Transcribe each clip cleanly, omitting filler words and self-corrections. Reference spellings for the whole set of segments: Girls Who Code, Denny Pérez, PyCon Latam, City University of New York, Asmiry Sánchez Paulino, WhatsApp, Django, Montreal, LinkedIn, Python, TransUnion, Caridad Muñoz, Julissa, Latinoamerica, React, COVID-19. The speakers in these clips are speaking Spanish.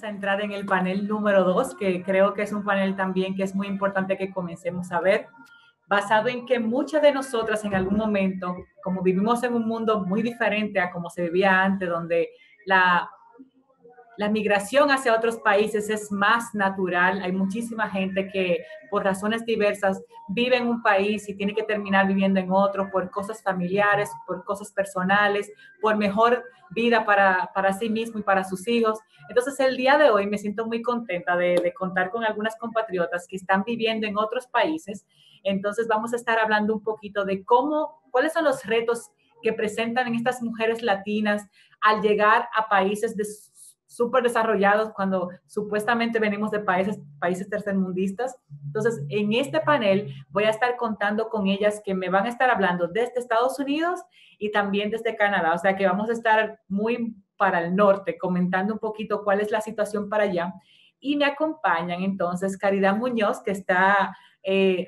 vamos a entrar en el panel número 2, que creo que es un panel también que es muy importante que comencemos a ver, basado en que muchas de nosotras en algún momento, como vivimos en un mundo muy diferente a como se vivía antes, donde la migración hacia otros países es más natural. Hay muchísima gente que por razones diversas vive en un país y tiene que terminar viviendo en otro por cosas familiares, por cosas personales, por mejor vida para sí mismo y para sus hijos. Entonces, el día de hoy me siento muy contenta de contar con algunas compatriotas que están viviendo en otros países. Entonces, vamos a estar hablando un poquito de cuáles son los retos que presentan estas mujeres latinas al llegar a países súper desarrollados cuando supuestamente venimos de países tercermundistas. Entonces, en este panel voy a estar contando con ellas que me van a estar hablando desde Estados Unidos y también desde Canadá. O sea que vamos a estar muy para el norte, comentando un poquito cuál es la situación para allá. Y me acompañan entonces Caridad Muñoz, que está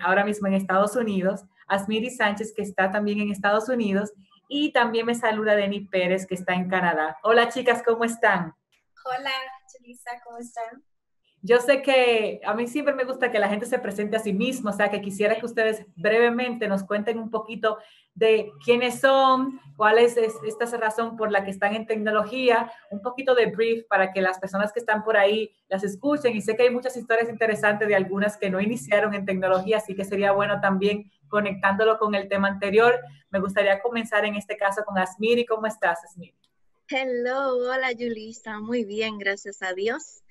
ahora mismo en Estados Unidos, Asmiry Sánchez, que está también en Estados Unidos, y también me saluda Denny Pérez, que está en Canadá. Hola chicas, ¿cómo están? Hola, Julissa, ¿cómo están? Yo sé que a mí siempre me gusta que la gente se presente a sí misma, o sea, que quisiera que ustedes brevemente nos cuenten un poquito de quiénes son, cuál es esta razón por la que están en tecnología, un poquito de brief para que las personas que están por ahí las escuchen. Y sé que hay muchas historias interesantes de algunas que no iniciaron en tecnología, así que sería bueno también conectándolo con el tema anterior. Me gustaría comenzar en este caso con Asmiry. ¿Cómo estás, Asmiry? Hello, hola Julissa, muy bien, gracias a Dios.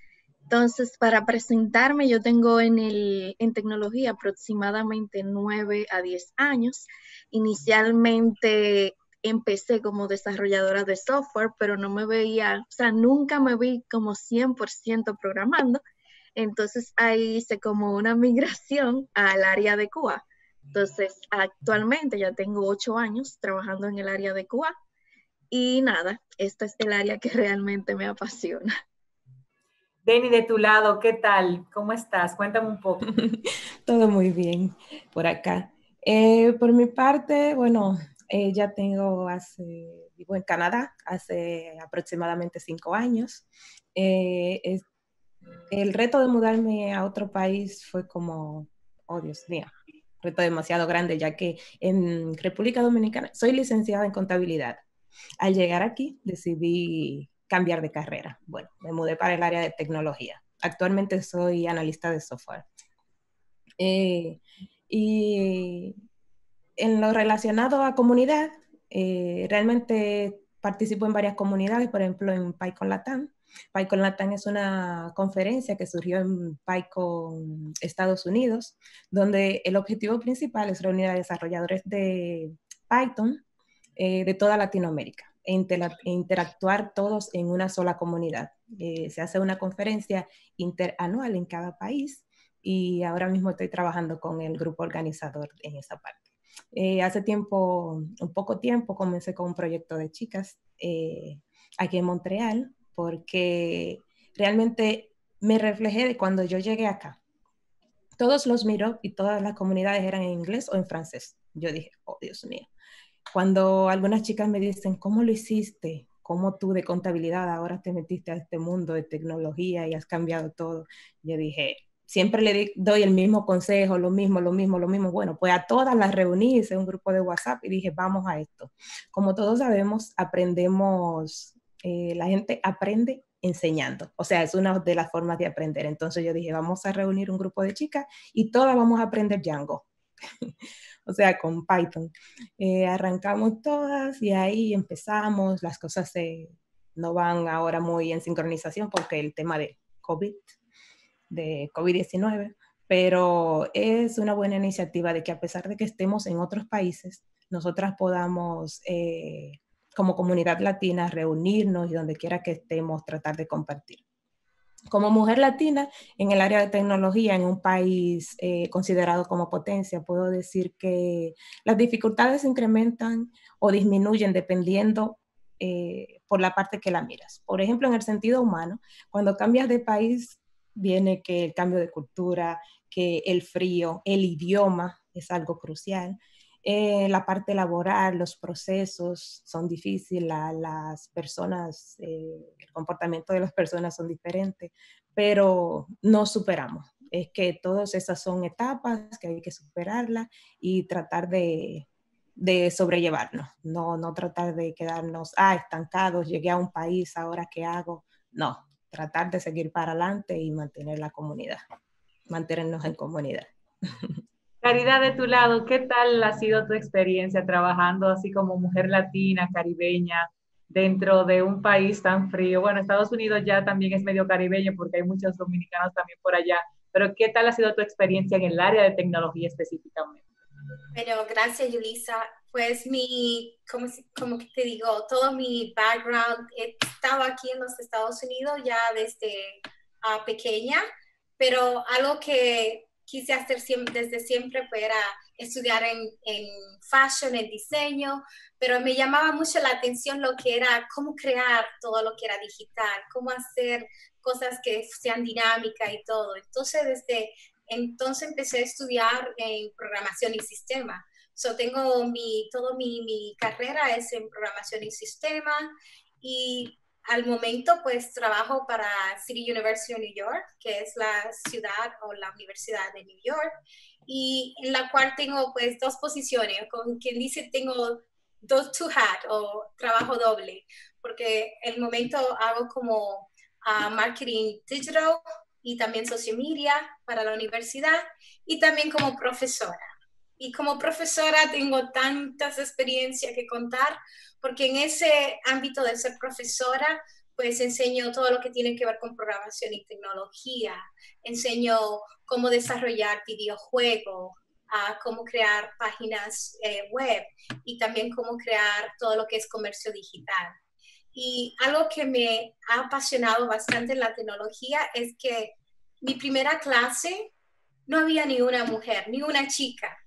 Entonces, para presentarme, yo tengo en tecnología aproximadamente 9 a 10 años. Inicialmente empecé como desarrolladora de software, pero no me veía, o sea, nunca me vi como 100% programando. Entonces, ahí hice como una migración al área de QA. Entonces, actualmente ya tengo 8 años trabajando en el área de QA. Y nada, esta es el área que realmente me apasiona. Denny, de tu lado, ¿qué tal? ¿Cómo estás? Cuéntame un poco. Todo muy bien por acá. Por mi parte, bueno, ya vivo en Canadá hace aproximadamente 5 años. El reto de mudarme a otro país fue como, oh Dios mío, reto demasiado grande, ya que en República Dominicana soy licenciada en contabilidad. Al llegar aquí decidí cambiar de carrera. Bueno, me mudé para el área de tecnología. Actualmente soy analista de software. Y en lo relacionado a comunidad, realmente participo en varias comunidades, por ejemplo en PyCon Latam. PyCon Latam es una conferencia que surgió en PyCon Estados Unidos, donde el objetivo principal es reunir a desarrolladores de Python de toda Latinoamérica e interactuar todos en una sola comunidad. Se hace una conferencia interanual en cada país y ahora mismo estoy trabajando con el grupo organizador en esa parte. Hace tiempo, un poco tiempo, comencé con un proyecto de chicas aquí en Montreal porque realmente me reflejé de cuando yo llegué acá. Todos los meetups y todas las comunidades eran en inglés o en francés. Yo dije, oh Dios mío. Cuando algunas chicas me dicen, ¿cómo lo hiciste? ¿Cómo tú de contabilidad ahora te metiste a este mundo de tecnología y has cambiado todo? Yo dije, siempre le doy el mismo consejo, lo mismo. Bueno, pues a todas las reuní, hice un grupo de WhatsApp y dije, vamos a esto. Como todos sabemos, aprendemos, la gente aprende enseñando. O sea, es una de las formas de aprender. Entonces yo dije, vamos a reunir un grupo de chicas y todas vamos a aprender Django. O sea, con Python. Arrancamos todas y ahí empezamos. Las cosas no van ahora muy en sincronización porque el tema de COVID, de COVID-19, pero es una buena iniciativa de que a pesar de que estemos en otros países, nosotras podamos, como comunidad latina, reunirnos y donde quiera que estemos, tratar de compartir. Como mujer latina en el área de tecnología, en un país considerado como potencia, puedo decir que las dificultades se incrementan o disminuyen dependiendo por la parte que la miras. Por ejemplo, en el sentido humano, cuando cambias de país, viene que el cambio de cultura, que el frío, el idioma es algo crucial. La parte laboral, los procesos son difíciles, las personas, el comportamiento de las personas son diferentes, pero no superamos. Es que todas esas son etapas que hay que superarlas y tratar de sobrellevarnos, no tratar de quedarnos estancados, llegué a un país, ¿ahora qué hago? No, tratar de seguir para adelante y mantener la comunidad, mantenernos en comunidad. Caridad, de tu lado, ¿qué tal ha sido tu experiencia trabajando así como mujer latina, caribeña, dentro de un país tan frío? Bueno, Estados Unidos ya también es medio caribeño porque hay muchos dominicanos también por allá, pero ¿qué tal ha sido tu experiencia en el área de tecnología específicamente? Bueno, gracias, Julissa. Pues como te digo, todo mi background, estaba aquí en los Estados Unidos ya desde pequeña, pero algo que quise hacer siempre, desde siempre, fue estudiar en fashion, en diseño, pero me llamaba mucho la atención lo que era cómo crear todo lo que era digital, cómo hacer cosas que sean dinámicas y todo. Entonces, entonces empecé a estudiar en programación y sistema. So, tengo toda mi carrera es en programación y sistema, y al momento, pues, trabajo para City University of New York, que es la ciudad o la universidad de New York, y en la cual tengo, pues, dos posiciones. Con quien dice, tengo two hats o trabajo doble, porque en el momento hago como marketing digital y también social media para la universidad, y también como profesora. Y como profesora tengo tantas experiencias que contar, porque en ese ámbito de ser profesora, pues enseño todo lo que tiene que ver con programación y tecnología. Enseño cómo desarrollar videojuegos, cómo crear páginas web, y también cómo crear todo lo que es comercio digital. Y algo que me ha apasionado bastante en la tecnología es que mi primera clase no había ni una mujer, ni una chica.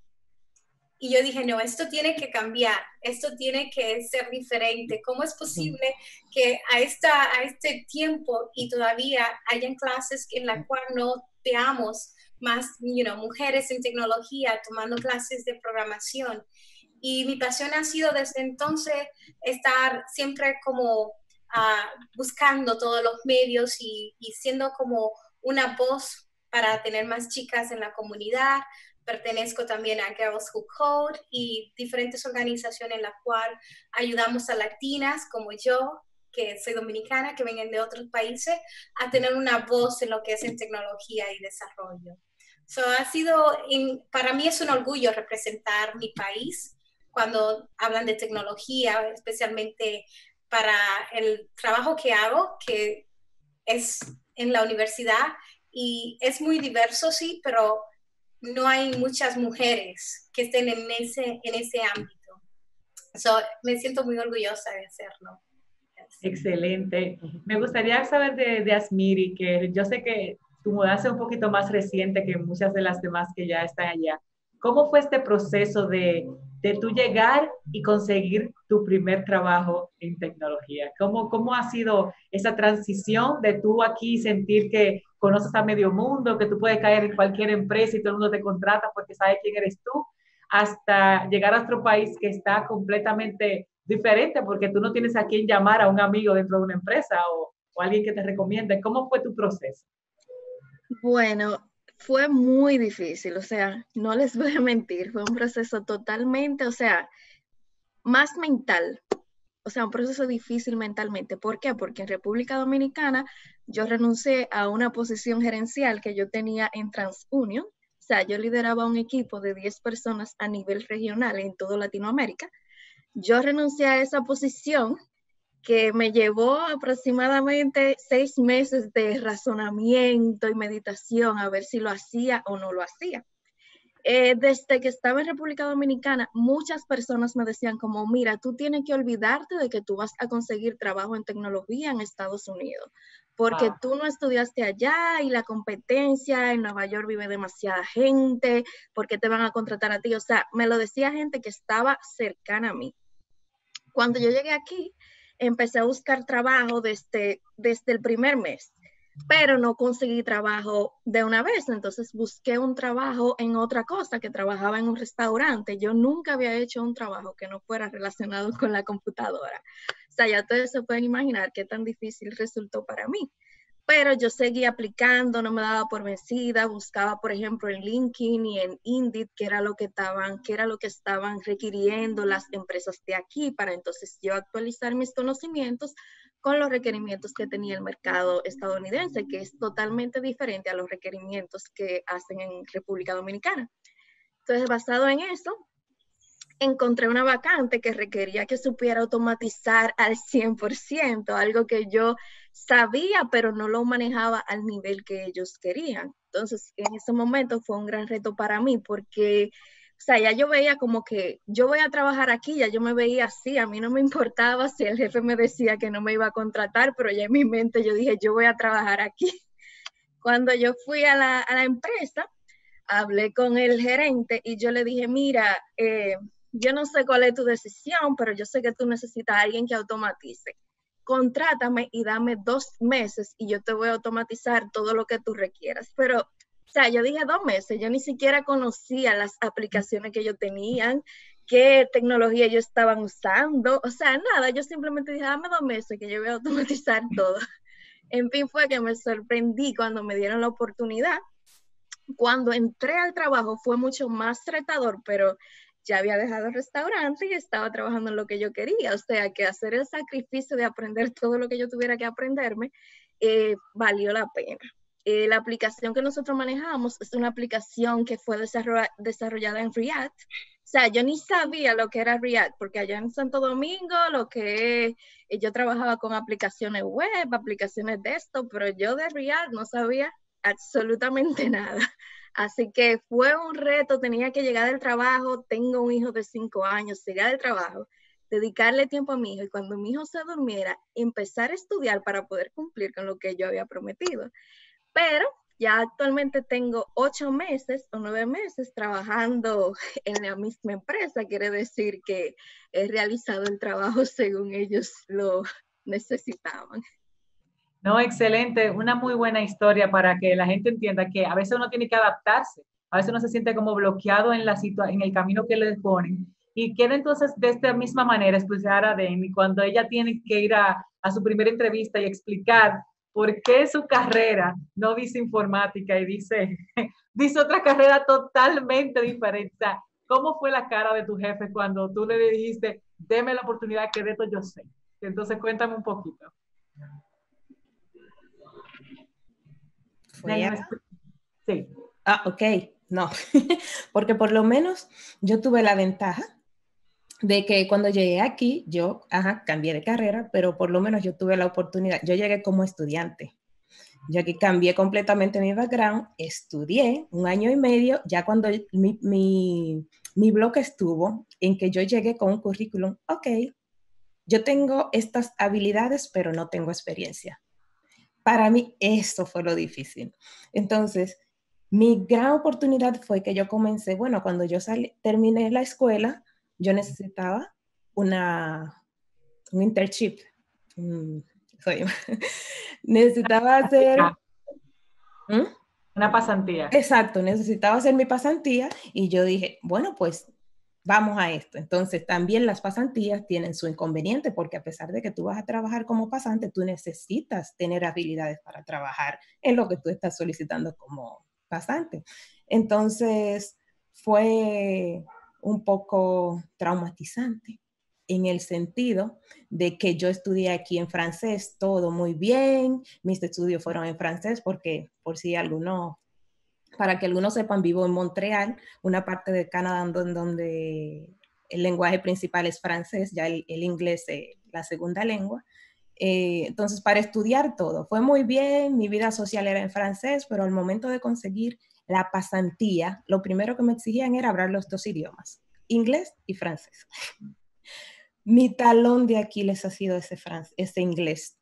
Y yo dije, no, esto tiene que cambiar, esto tiene que ser diferente. ¿Cómo es posible que a este tiempo y todavía hayan clases en las cuales no veamos más mujeres en tecnología tomando clases de programación? Y mi pasión ha sido desde entonces estar siempre como buscando todos los medios y siendo como una voz para tener más chicas en la comunidad. Pertenezco también a Girls Who Code y diferentes organizaciones en las cuales ayudamos a latinas como yo, que soy dominicana, que vienen de otros países, a tener una voz en lo que es en tecnología y desarrollo. So, ha sido, para mí es un orgullo representar mi país cuando hablan de tecnología, especialmente para el trabajo que hago, que es en la universidad, y es muy diverso, sí, pero no hay muchas mujeres que estén en ese ámbito. So, me siento muy orgullosa de hacerlo. Yes. Excelente. Me gustaría saber de Asmiry, que yo sé que tu mudanza es un poquito más reciente que muchas de las demás que ya están allá. ¿Cómo fue este proceso de tú llegar y conseguir tu primer trabajo en tecnología? ¿Cómo ha sido esa transición de tú aquí sentir que conoces a medio mundo, que tú puedes caer en cualquier empresa y todo el mundo te contrata porque sabe quién eres tú, hasta llegar a otro país que está completamente diferente porque tú no tienes a quién llamar, a un amigo dentro de una empresa o alguien que te recomiende? ¿Cómo fue tu proceso? Bueno, fue muy difícil, o sea, no les voy a mentir, fue un proceso totalmente, o sea, más mental, o sea, un proceso difícil mentalmente. ¿Por qué? Porque en República Dominicana yo renuncié a una posición gerencial que yo tenía en TransUnion, o sea, yo lideraba un equipo de 10 personas a nivel regional en toda Latinoamérica. Yo renuncié a esa posición que me llevó aproximadamente 6 meses de razonamiento y meditación a ver si lo hacía o no lo hacía. Desde que estaba en República Dominicana, muchas personas me decían como, mira, tú tienes que olvidarte de que tú vas a conseguir trabajo en tecnología en Estados Unidos, porque tú no estudiaste allá y la competencia en Nueva York vive demasiada gente, ¿por qué te van a contratar a ti? O sea, me lo decía gente que estaba cercana a mí. Cuando yo llegué aquí, empecé a buscar trabajo desde el primer mes. pero no conseguí trabajo de una vez, entonces busqué un trabajo en otra cosa, que trabajaba en un restaurante. Yo nunca había hecho un trabajo que no fuera relacionado con la computadora. O sea, ya ustedes se pueden imaginar qué tan difícil resultó para mí. Pero yo seguía aplicando, no me daba por vencida, buscaba, por ejemplo, en LinkedIn y en Indeed, que era lo que estaban requiriendo las empresas de aquí, para entonces yo actualizar mis conocimientos con los requerimientos que tenía el mercado estadounidense, que es totalmente diferente a los requerimientos que hacen en República Dominicana. Entonces, basado en eso, encontré una vacante que requería que supiera automatizar al 100%, algo que yo sabía, pero no lo manejaba al nivel que ellos querían. Entonces, en ese momento fue un gran reto para mí, porque, o sea, ya yo veía como que yo voy a trabajar aquí, ya yo me veía así, a mí no me importaba si el jefe me decía que no me iba a contratar, pero ya en mi mente yo dije, yo voy a trabajar aquí. Cuando yo fui a la empresa, hablé con el gerente y yo le dije, mira, yo no sé cuál es tu decisión, pero yo sé que tú necesitas a alguien que automatice. Contrátame y dame 2 meses y yo te voy a automatizar todo lo que tú requieras. Pero, o sea, yo dije 2 meses, yo ni siquiera conocía las aplicaciones que ellos tenían, qué tecnología ellos estaban usando. O sea, nada, yo simplemente dije, dame 2 meses que yo voy a automatizar todo. En fin, fue que me sorprendí cuando me dieron la oportunidad. Cuando entré al trabajo fue mucho más retador, pero ya había dejado el restaurante y estaba trabajando en lo que yo quería. O sea, que hacer el sacrificio de aprender todo lo que yo tuviera que aprenderme, valió la pena. La aplicación que nosotros manejamos es una aplicación que fue desarrollada en React. O sea, yo ni sabía lo que era React, porque allá en Santo Domingo yo trabajaba con aplicaciones web, aplicaciones desktop, pero yo de React no sabía absolutamente nada. Así que fue un reto, tenía que llegar del trabajo, tengo un hijo de 5 años, llegar del trabajo, dedicarle tiempo a mi hijo y cuando mi hijo se durmiera, empezar a estudiar para poder cumplir con lo que yo había prometido. Pero ya actualmente tengo 8 meses o 9 meses trabajando en la misma empresa, quiere decir que he realizado el trabajo según ellos lo necesitaban. No, excelente. Una muy buena historia para que la gente entienda que a veces uno tiene que adaptarse, a veces uno se siente como bloqueado en el camino que le ponen. Y quiero entonces de esta misma manera escuchar a Denny cuando ella tiene que ir a su primera entrevista y explicar por qué su carrera no dice informática y dice otra carrera totalmente diferente. O sea, ¿cómo fue la cara de tu jefe cuando tú le dijiste, deme la oportunidad que de esto yo sé? Entonces cuéntame un poquito. Sí. Ah, ok, no, porque por lo menos yo tuve la ventaja de que cuando llegué aquí, yo, cambié de carrera, pero por lo menos yo tuve la oportunidad, yo llegué como estudiante, yo aquí cambié completamente mi background, estudié 1 año y medio, ya cuando mi bloque estuvo en que yo llegué con un currículum, ok, yo tengo estas habilidades, pero no tengo experiencia. Para mí, eso fue lo difícil. Entonces, mi gran oportunidad fue que yo comencé, bueno, cuando yo terminé la escuela, yo necesitaba un internship. Necesitaba hacer... Una pasantía. Exacto, necesitaba hacer mi pasantía y yo dije, bueno, pues vamos a esto. Entonces, también las pasantías tienen su inconveniente porque a pesar de que tú vas a trabajar como pasante, tú necesitas tener habilidades para trabajar en lo que tú estás solicitando como pasante. Entonces, fue un poco traumatizante en el sentido de que yo estudié aquí en francés, todo muy bien, mis estudios fueron en francés porque para que algunos sepan, vivo en Montreal, una parte de Canadá donde el lenguaje principal es francés, ya el inglés es la segunda lengua. Entonces, para estudiar todo, fue muy bien, mi vida social era en francés, pero al momento de conseguir la pasantía, lo primero que me exigían era hablar los 2 idiomas, inglés y francés. Mi talón de Aquiles ha sido ese inglés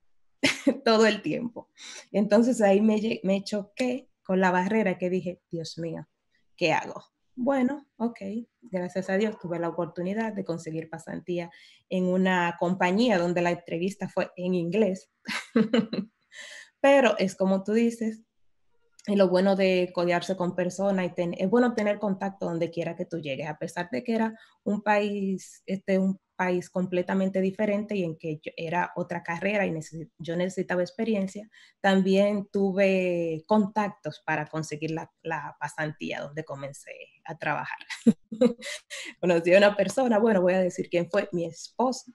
todo el tiempo. Entonces, ahí me choqué con la barrera que dije, Dios mío, ¿qué hago? Bueno, ok, gracias a Dios tuve la oportunidad de conseguir pasantía en una compañía donde la entrevista fue en inglés, Pero es como tú dices, y lo bueno de codearse con personas, y es bueno tener contacto donde quiera que tú llegues, a pesar de que era un país completamente diferente y en que era otra carrera y yo necesitaba experiencia, también tuve contactos para conseguir la pasantía donde comencé a trabajar. Conocí a una persona, bueno, voy a decir quién fue, mi esposo.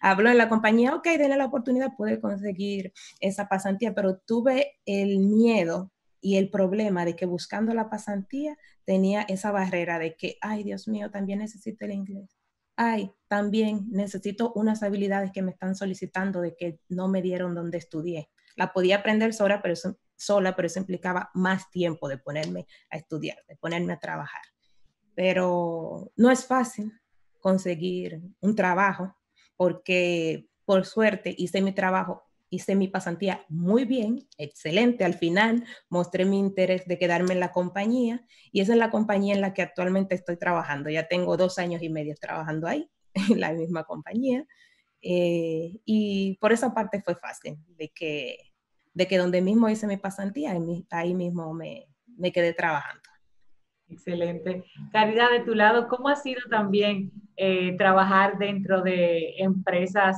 Habló en la compañía, ok, denle la oportunidad, pude conseguir esa pasantía, pero tuve el miedo y el problema de que buscando la pasantía tenía esa barrera de que, ay, Dios mío, también necesito el inglés. Ay, también necesito unas habilidades que me están solicitando de que no me dieron donde estudié. La podía aprender sola, pero eso implicaba más tiempo de ponerme a estudiar, de ponerme a trabajar. Pero no es fácil conseguir un trabajo, porque por suerte hice mi trabajo, hice mi pasantía muy bien, excelente. Al final mostré mi interés de quedarme en la compañía y esa es la compañía en la que actualmente estoy trabajando. Ya tengo 2 años y medio trabajando ahí, en la misma compañía. Y por esa parte fue fácil, de que donde mismo hice mi pasantía, ahí mismo me quedé trabajando. Excelente. Caridad, de tu lado, ¿cómo ha sido también trabajar dentro de empresas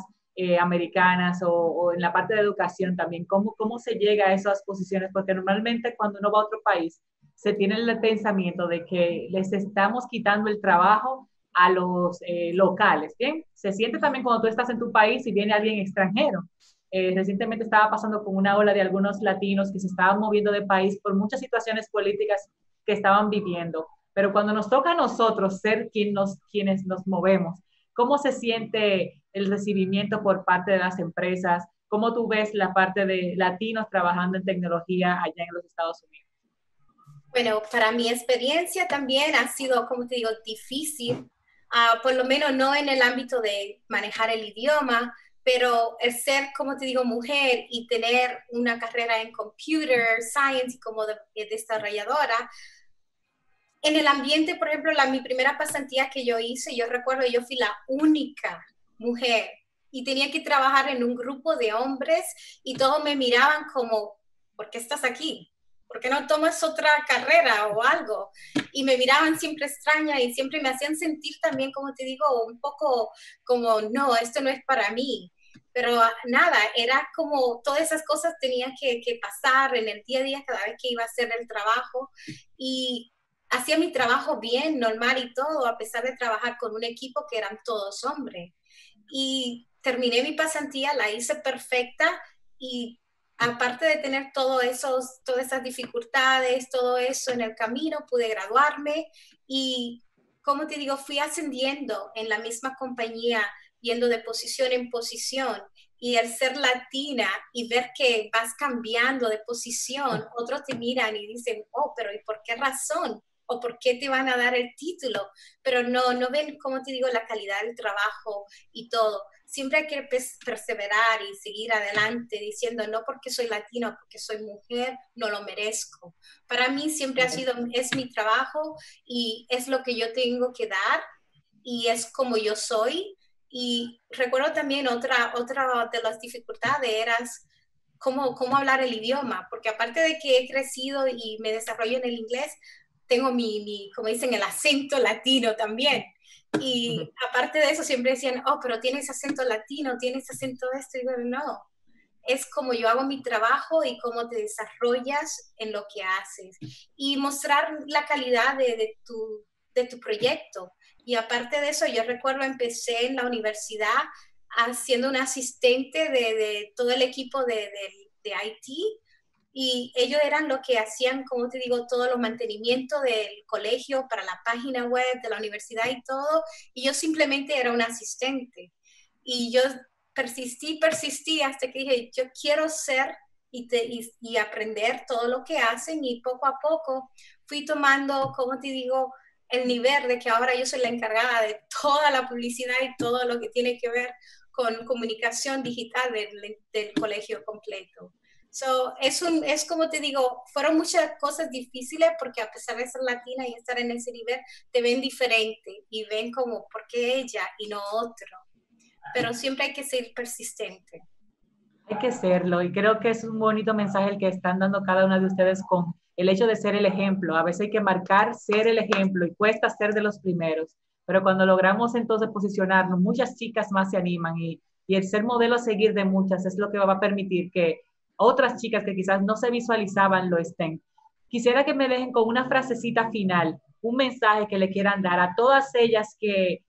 americanas o en la parte de educación también? ¿Cómo se llega a esas posiciones? Porque normalmente cuando uno va a otro país, se tiene el pensamiento de que les estamos quitando el trabajo a los locales, ¿bien? Se siente también cuando tú estás en tu país y viene alguien extranjero. Recientemente estaba pasando con una ola de algunos latinos que se estaban moviendo de país por muchas situaciones políticas que estaban viviendo, pero cuando nos toca a nosotros ser quienes nos movemos, ¿cómo se siente el recibimiento por parte de las empresas? ¿Cómo tú ves la parte de latinos trabajando en tecnología allá en los Estados Unidos? Bueno, para mi experiencia también ha sido, como te digo, difícil, por lo menos no en el ámbito de manejar el idioma, pero el ser, como te digo, mujer y tener una carrera en computer science como desarrolladora, en el ambiente, por ejemplo, mi primera pasantía que yo hice, yo recuerdo, yo fui la única mujer y tenía que trabajar en un grupo de hombres y todos me miraban como, ¿por qué estás aquí? ¿Por qué no tomas otra carrera o algo? Y me miraban siempre extraña y siempre me hacían sentir también, como te digo, un poco como, no, esto no es para mí. Pero nada, era como todas esas cosas tenía que pasar en el día a día cada vez que iba a hacer el trabajo. Y hacía mi trabajo bien, normal y todo, a pesar de trabajar con un equipo que eran todos hombres. Y terminé mi pasantía, la hice perfecta y aparte de tener todas esas dificultades, todo eso en el camino, pude graduarme y, como te digo, fui ascendiendo en la misma compañía, yendo de posición en posición. Y el ser latina y ver que vas cambiando de posición, otros te miran y dicen, oh, pero ¿y por qué razón? ¿O por qué te van a dar el título? Pero no ven, como te digo, la calidad del trabajo y todo. Siempre hay que perseverar y seguir adelante diciendo, no porque soy latina, porque soy mujer, no lo merezco. Para mí siempre es mi trabajo y es lo que yo tengo que dar y es como yo soy. Y recuerdo también otra de las dificultades era cómo hablar el idioma, porque aparte de que he crecido y me desarrollo en el inglés, tengo como dicen, el acento latino también. Y aparte de eso siempre decían, oh, pero tienes acento latino, tienes acento esto. Y bueno, no, es como yo hago mi trabajo y cómo te desarrollas en lo que haces. Y mostrar la calidad de tu proyecto. Y aparte de eso, yo recuerdo empecé en la universidad siendo una asistente de todo el equipo de IT. Y ellos eran los que hacían, como te digo, todos los mantenimientos del colegio para la página web de la universidad y todo. Y yo simplemente era una asistente. Y yo persistí hasta que dije, yo quiero ser y aprender todo lo que hacen. Y poco a poco fui tomando, como te digo, el nivel de que ahora yo soy la encargada de toda la publicidad y todo lo que tiene que ver con comunicación digital del colegio completo. So, es como te digo, fueron muchas cosas difíciles porque a pesar de ser latina y estar en ese nivel, te ven diferente y ven como, ¿por qué ella y no otro? Pero siempre hay que ser persistente. Hay que serlo, y creo que es un bonito mensaje el que están dando cada una de ustedes con el hecho de ser el ejemplo. A veces hay que marcar ser el ejemplo y cuesta ser de los primeros, pero cuando logramos entonces posicionarnos, muchas chicas más se animan y el ser modelo a seguir de muchas es lo que va a permitir que otras chicas que quizás no se visualizaban lo estén. Quisiera que me dejen con una frasecita final, un mensaje que le quieran dar a todas ellas que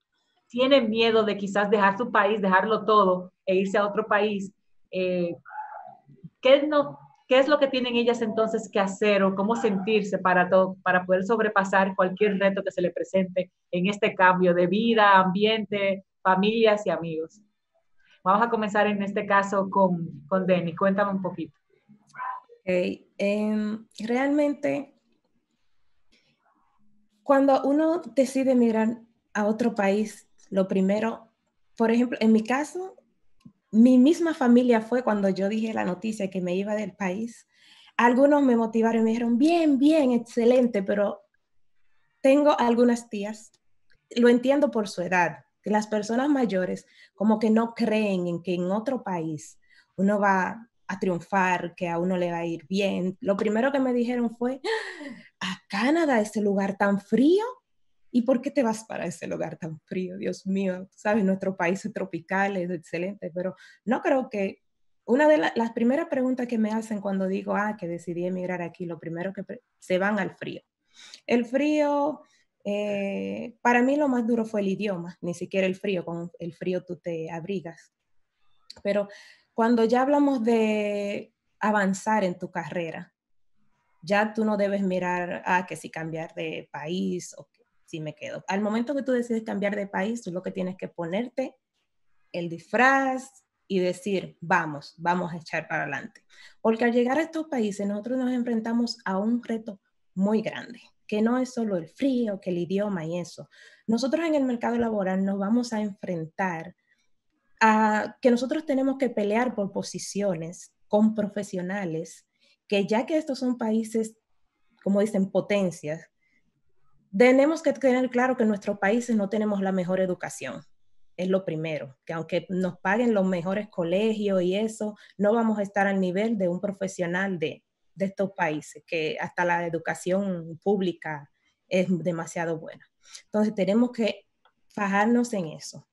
tienen miedo de quizás dejar su país, dejarlo todo e irse a otro país. ¿Qué es lo que tienen ellas entonces que hacer o cómo sentirse para poder sobrepasar cualquier reto que se le presente en este cambio de vida, ambiente, familias y amigos? Vamos a comenzar en este caso con Denny. Cuéntame un poquito. Okay. Realmente, cuando uno decide emigrar a otro país, lo primero, por ejemplo, en mi caso, mi misma familia fue cuando yo dije la noticia que me iba del país. Algunos me motivaron y me dijeron, bien, bien, excelente, pero tengo algunas tías, lo entiendo por su edad, que las personas mayores como que no creen en que en otro país uno va a triunfar, que a uno le va a ir bien. Lo primero que me dijeron fue, a Canadá, ese lugar tan frío, ¿y por qué te vas para ese lugar tan frío? Dios mío, sabes, nuestro país es tropical, es excelente, pero no creo que... Una de las primeras preguntas que me hacen cuando digo, que decidí emigrar aquí, lo primero que se van al frío. El frío, para mí lo más duro fue el idioma, ni siquiera el frío, con el frío tú te abrigas. Pero cuando ya hablamos de avanzar en tu carrera, ya tú no debes mirar, que si cambiar de país o si me quedo. Al momento que tú decides cambiar de país, tú lo que tienes que ponerte el disfraz y decir, vamos a echar para adelante. Porque al llegar a estos países, nosotros nos enfrentamos a un reto muy grande, que no es solo el frío, que el idioma y eso. Nosotros en el mercado laboral nos vamos a enfrentar a que nosotros tenemos que pelear por posiciones con profesionales, que ya que estos son países, como dicen, potencias, tenemos que tener claro que en nuestros países no tenemos la mejor educación. Es lo primero, que aunque nos paguen los mejores colegios y eso, no vamos a estar al nivel de un profesional de estos países, que hasta la educación pública es demasiado buena. Entonces tenemos que fajarnos en eso.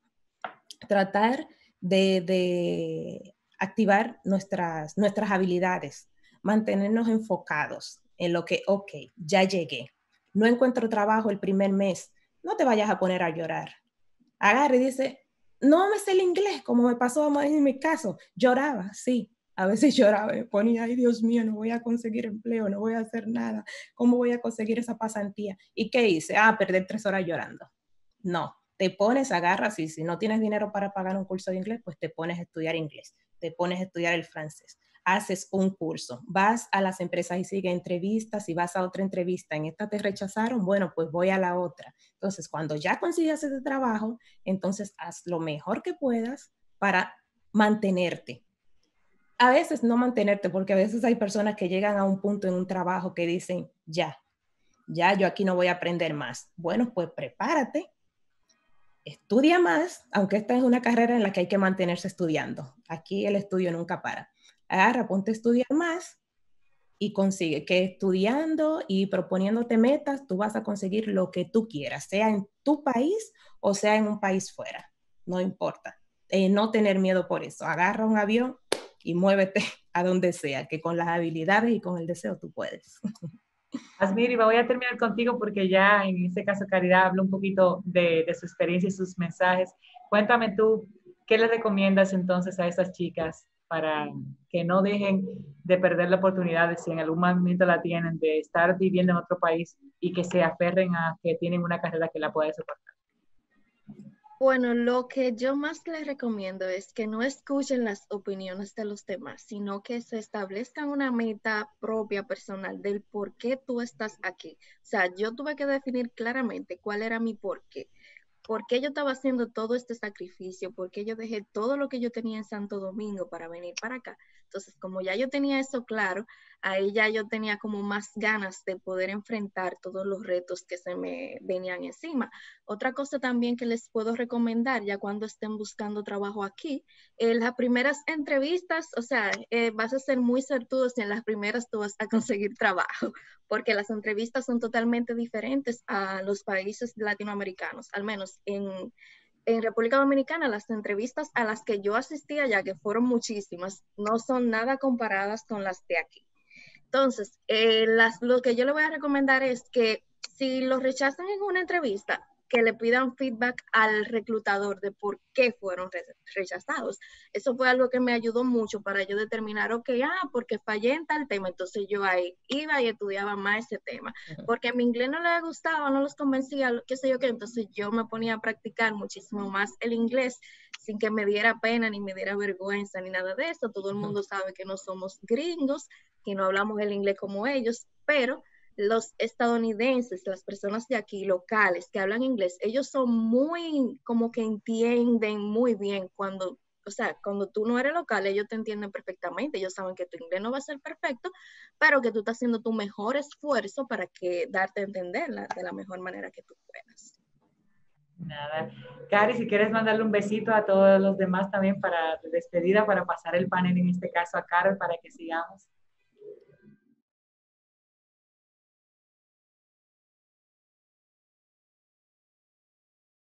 Tratar de activar nuestras habilidades, mantenernos enfocados en lo que, ok, ya llegué. No encuentro trabajo el primer mes, no te vayas a poner a llorar. Agarra y dice, no me sé el inglés, como me pasó en mi caso. Lloraba, sí, a veces lloraba, me ponía, ay Dios mío, no voy a conseguir empleo, no voy a hacer nada, ¿cómo voy a conseguir esa pasantía? ¿Y qué hice? Perder 3 horas llorando. No, te pones, agarras y si no tienes dinero para pagar un curso de inglés, pues te pones a estudiar inglés, te pones a estudiar el francés. Haces un curso, vas a las empresas y sigue entrevistas y vas a otra entrevista, en esta te rechazaron, bueno, pues voy a la otra. Entonces, cuando ya consigas ese trabajo, entonces haz lo mejor que puedas para mantenerte. A veces no mantenerte, porque a veces hay personas que llegan a un punto en un trabajo que dicen, ya yo aquí no voy a aprender más. Bueno, pues prepárate. Estudia más, aunque esta es una carrera en la que hay que mantenerse estudiando. Aquí el estudio nunca para. Agarra, ponte a estudiar más y consigue que estudiando y proponiéndote metas, tú vas a conseguir lo que tú quieras, sea en tu país o sea en un país fuera, no importa. No tener miedo por eso. Agarra un avión y muévete a donde sea, que con las habilidades y con el deseo tú puedes. Asmiry, voy a terminar contigo porque ya en este caso Caridad habló un poquito de su experiencia y sus mensajes. Cuéntame tú, ¿qué les recomiendas entonces a esas chicas para que no dejen de perder la oportunidad, si en algún momento la tienen, de estar viviendo en otro país y que se aferren a que tienen una carrera que la pueda soportar? Bueno, lo que yo más les recomiendo es que no escuchen las opiniones de los demás, sino que se establezcan una meta propia, personal, del por qué tú estás aquí. O sea, yo tuve que definir claramente cuál era mi por qué. ¿Por qué yo estaba haciendo todo este sacrificio? ¿Por qué yo dejé todo lo que yo tenía en Santo Domingo para venir para acá? Entonces, como ya yo tenía eso claro, ahí ya yo tenía como más ganas de poder enfrentar todos los retos que se me venían encima. Otra cosa también que les puedo recomendar ya cuando estén buscando trabajo aquí, las primeras entrevistas, o sea, vas a ser muy certudo si en las primeras tú vas a conseguir trabajo, porque las entrevistas son totalmente diferentes a los países latinoamericanos, al menos en República Dominicana. Las entrevistas a las que yo asistía, ya que fueron muchísimas, no son nada comparadas con las de aquí. Entonces, lo que yo le voy a recomendar es que si lo rechazan en una entrevista, que le pidan feedback al reclutador de por qué fueron rechazados. Eso fue algo que me ayudó mucho para yo determinar, ok, porque fallé en tal tema, entonces yo ahí iba y estudiaba más ese tema. Porque a mi inglés no les gustaba, no los convencía, qué sé yo qué, entonces yo me ponía a practicar muchísimo más el inglés sin que me diera pena, ni me diera vergüenza, ni nada de eso. Todo el mundo sabe que no somos gringos, que no hablamos el inglés como ellos, pero los estadounidenses, las personas de aquí locales que hablan inglés, ellos son muy, como que entienden muy bien cuando, o sea, cuando tú no eres local, ellos te entienden perfectamente. Ellos saben que tu inglés no va a ser perfecto, pero que tú estás haciendo tu mejor esfuerzo para que darte a entender de la mejor manera que tú puedas. Nada. Cari, si quieres mandarle un besito a todos los demás también para despedida, para pasar el panel en este caso a Carol para que sigamos.